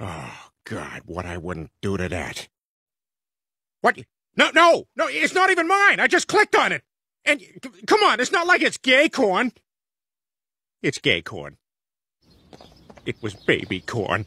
Oh, God, what I wouldn't do to that. What? No, it's not even mine. I just clicked on it. And come on, it's not like it's gay corn. It's gay corn. It was baby corn.